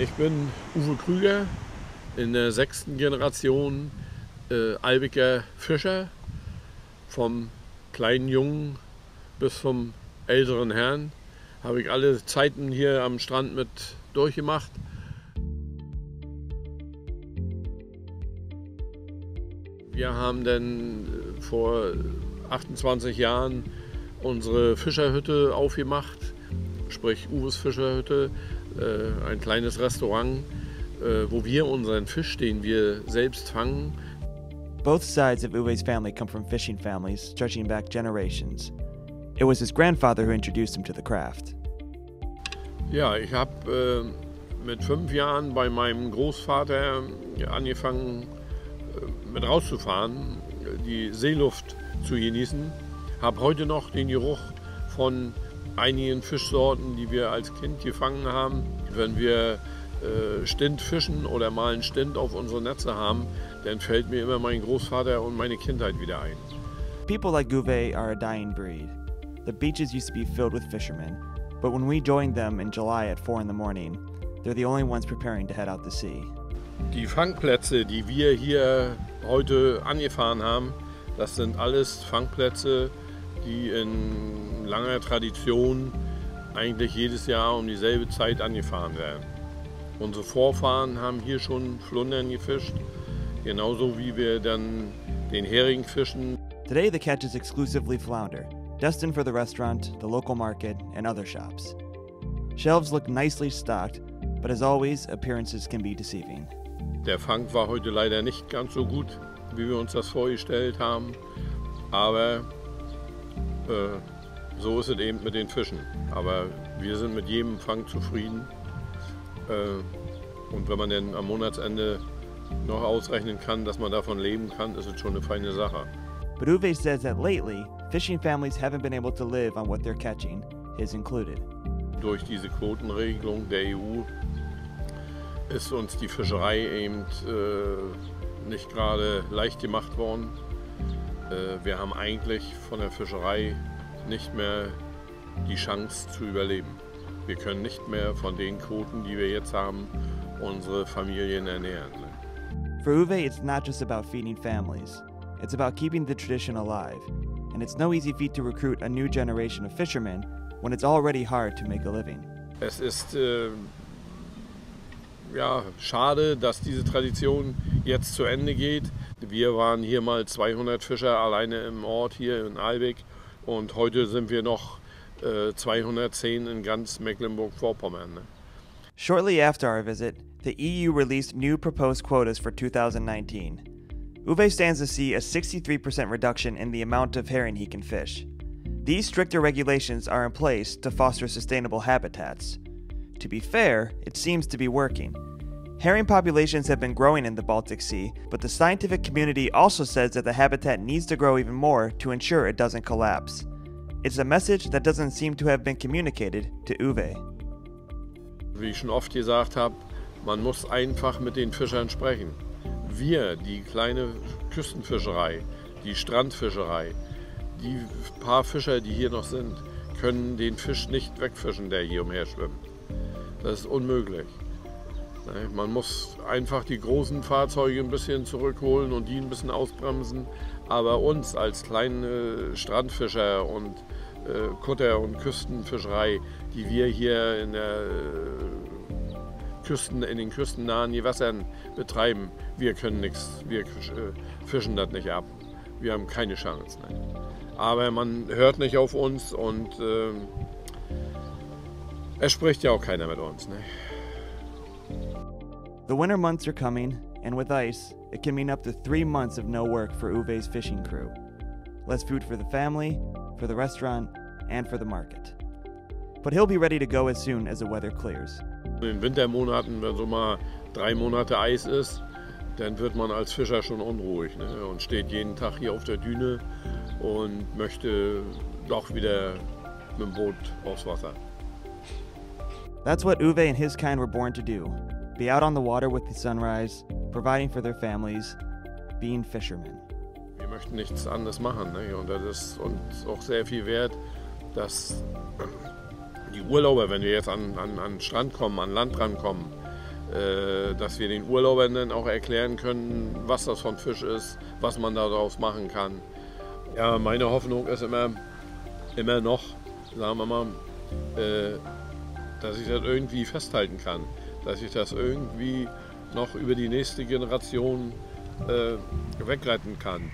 Ich bin Uwe Krüger, in der 6. Generation Albiger Fischer, vom kleinen Jungen bis zum älteren Herrn. Habe ich alle Zeiten hier am Strand mit durchgemacht. Wir haben dann vor 28 Jahren unsere Fischerhütte aufgemacht, sprich Uwe's Fischerhütte, ein kleines Restaurant, wo wir unseren Fisch, den wir selbst fangen. Both sides of Uwe's family come from fishing families stretching back generations. It was his grandfather who introduced him to the craft. Ja, ich habe mit 5 Jahren bei meinem Großvater angefangen, mit rauszufahren, die Seeluft zu genießen. Habe heute noch den Geruch von einigen Fischsorten, die wir als Kind gefangen haben. Wenn wir Stint fischen oder mal einen Stint auf unsere Netze haben, dann fällt mir immer mein Großvater und meine Kindheit wieder ein. People like Gouvet are a dying breed. The beaches used to be filled with fishermen, but when we joined them in July at 4 a.m, they're the only ones preparing to head out to sea. Die Fangplätze, die wir hier heute angefahren haben, das sind alles Fangplätze, die in langer Tradition eigentlich jedes Jahr um dieselbe Zeit angefahren werden. Unsere Vorfahren haben hier schon Flundern gefischt, genauso wie wir dann den Hering fischen. Today the catch is exclusively flounder, destined for the restaurant, the local market and other shops. Shelves look nicely stocked, but as always, appearances can be deceiving. Der Fang war heute leider nicht ganz so gut, wie wir uns das vorgestellt haben, aber so ist es eben mit den Fischen. Aber wir sind mit jedem Fang zufrieden. Und wenn man dann am Monatsende noch ausrechnen kann, dass man davon leben kann, ist es schon eine feine Sache. But Uwe says that lately, fishing families haven't been able to live on what they're catching, his included. Durch diese Quotenregelung der EU ist uns die Fischerei eben nicht gerade leicht gemacht worden. Wir haben eigentlich von der Fischerei nicht mehr die Chance zu überleben. Wir können nicht mehr von den Quoten, die wir jetzt haben, unsere Familien ernähren. For Uwe, it's not just about feeding families. It's about keeping the tradition alive. And it's no easy feat to recruit a new generation of fishermen when it's already hard to make a living. Es ist ja, schade, dass diese Tradition jetzt zu Ende geht. Wir waren hier mal 200 Fischer alleine im Ort hier in Albig und heute sind wir noch 210 in ganz Mecklenburg-Vorpommern. Shortly after our visit, the EU released new proposed quotas for 2019. Uwe stands to see a 63% reduction in the amount of herring he can fish. These stricter regulations are in place to foster sustainable habitats. To be fair, it seems to be working. Herring populations have been growing in the Baltic Sea, but the scientific community also says that the habitat needs to grow even more to ensure it doesn't collapse. It's a message that doesn't seem to have been communicated to Uwe. Wie ich schon oft gesagt habe, man muss einfach mit den Fischern sprechen. Wir, die kleine Küstenfischerei, die Strandfischerei, die paar Fischer, die hier noch sind, können den Fisch nicht wegfischen, der hier umherschwimmt. Das ist unmöglich. Man muss einfach die großen Fahrzeuge ein bisschen zurückholen und die ein bisschen ausbremsen. Aber uns als kleine Strandfischer und Kutter- und Küstenfischerei, die wir hier in der in den küstennahen Gewässern betreiben, wir können nichts, wir fischen das nicht ab. Wir haben keine Chance. Nein. Aber man hört nicht auf uns und es spricht ja auch keiner mit uns, ne? The winter months are coming, and with ice, it can mean up to 3 months of no work for Uwe's fishing crew. Less food for the family, for the restaurant, and for the market. But he'll be ready to go as soon as the weather clears. In den Wintermonaten, wenn so mal 3 Monate Eis ist, dann wird man als Fischer schon unruhig, ne? Und steht jeden Tag hier auf der Düne und möchte doch wieder mit dem Boot aufs Wasser. That's what Uwe and his kind were born to do. Be out on the water with the sunrise, providing for their families, being fishermen. Wir möchten nichts anderes machen, ne? Und das ist uns auch sehr viel wert, dass die Urlauber, wenn wir jetzt an den Strand kommen, an Land rankommen, dass wir den Urlaubern dann auch erklären können, was das für ein Fisch ist, was man daraus machen kann. Ja, meine Hoffnung ist immer noch, sagen wir mal, dass ich das irgendwie festhalten kann, dass ich das irgendwie noch über die nächste Generation wegreiten kann.